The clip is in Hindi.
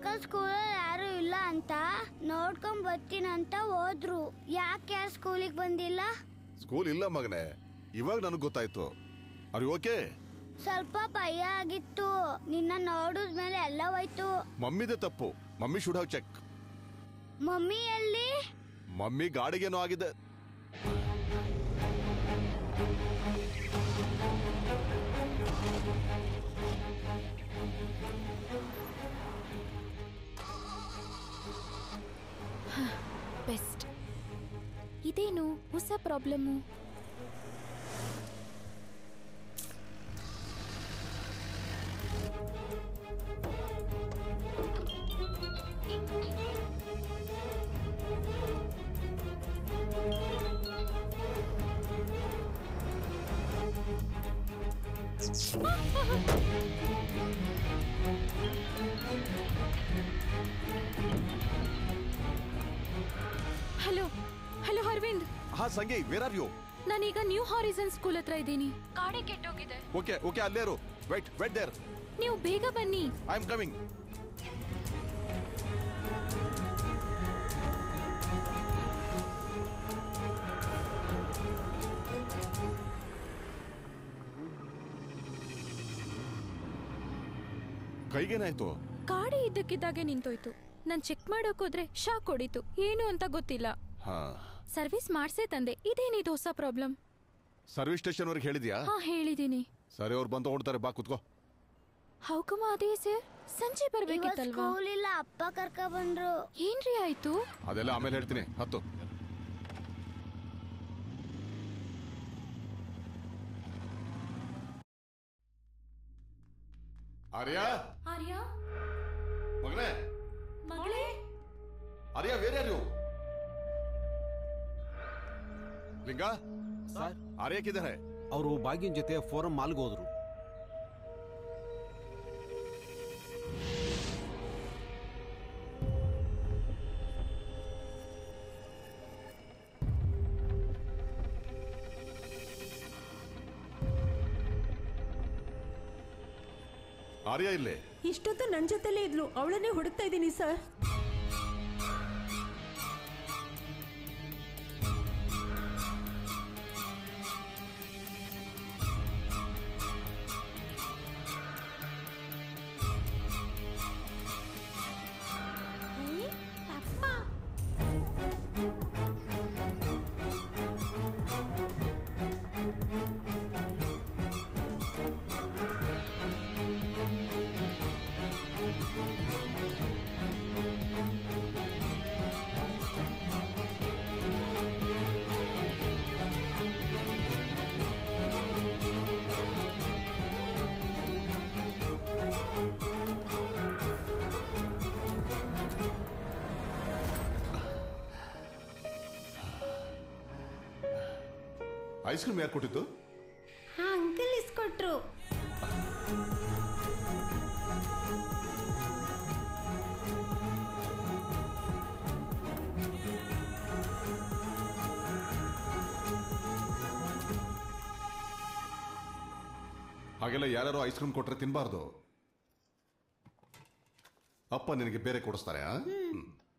अंकल स्कूल यारू इल्ला अंत नोड्कोंड बर्तीनि अंत होद्रू याके यार स्कूल गे बंदिल्ल स्कूल इल्ल मगने इवाग ननगे गोत्तायितु आर यू ओके स्वल्प भय आगित्तु निन्न नोडिद मेले एल्ल होय्तु मम्मीदे तप्पु mummy should have check mummy एल्ली मम्मी गाडिगेनो आगिदे बेस्ट इदेनु होस प्रॉब्लम हेलो हेलो अरविंद हाँ संगे वेर आर यू नानीग न्यू हॉरिजन स्कूल हत्र इदीनि गाड़ी केटोगिदे ओके ओके अल्ले इरु वेट वेट देयर नीवु बेग बन्नी आई एम कमिंग कईगे नायितु गाड़ी इद्दक्किदागे निंतोयितु नानु ಚೆಕ್ ಮಾಡೋಕೋದ್ರೆ ಶಾಕ್ ಹೊಡಿತು ಏನು ಅಂತ ಗೊತ್ತಿಲ್ಲ ಹಾ ಸರ್ವಿಸ್ ಮಾಡ್ಸೇ ತಂದೆ ಇದೇನಿದು ಹೊಸ ಪ್ರಾಬ್ಲಮ್ ಸರ್ವಿಸ್ ಸ್ಟೇಷನ್ ವರೆಗೆ ಹೇಳಿದ್ಯಾ ಹಾ ಹೇಳಿದಿನಿ ಸರಿ ಅವರು ಬಂದು ಹೊರಡ್ತಾರೆ ಬಾ ಕೂತ್ಕೋ ಹೌ ಕಮ ಆದಿ ಸರ್ ಸಂಜೆ ಬರಬೇಕಿತ್ತಲ್ವಾ ಸ್ಕೂಲ್ ಇಲ್ಲ ಅಪ್ಪ ಕರ್ಕ ಬಂದ್ರು ಏನ್ರೀ ಆಯ್ತು ಅದೆಲ್ಲ ಆಮೇಲೆ ಹೇಳ್ತೀನಿ ಹತ್ತು ಆರ್ಯಾ ಆರ್ಯಾ ಮಗನೇ मगले आर्या वेर यार यू लिंगा सर आर्या किधर है और वो भाग्यन जते फोरम माल गोदरू आर्या इल्ले ಇಷ್ಟೊತ್ತು ನನ್ನ ಜೊತೆಲೇ ಇದ್ಲು ಅವಳನ್ನೇ ಹುಡುಕ್ತಾ ಇದೀನಿ ಸರ್ ಐಸ್ ಕ್ರೀಮ್ ಯಾರು ಕೊಟ್ಟಿದ್ದು ಹಾ ಅಂಕಲ್ ಇಸ್ಕೊಟ್ರು ಹಾಗೆಲ್ಲ ಯಾರು ಐಸ್ ಕ್ರೀಮ್ ಕೊಟ್ರೆ ತಿನ್ನಬಾರದು ಅಪ್ಪ ನಿನಗೆ ಬೇರೆ ಕೊಡಿಸ್ತಾರೆ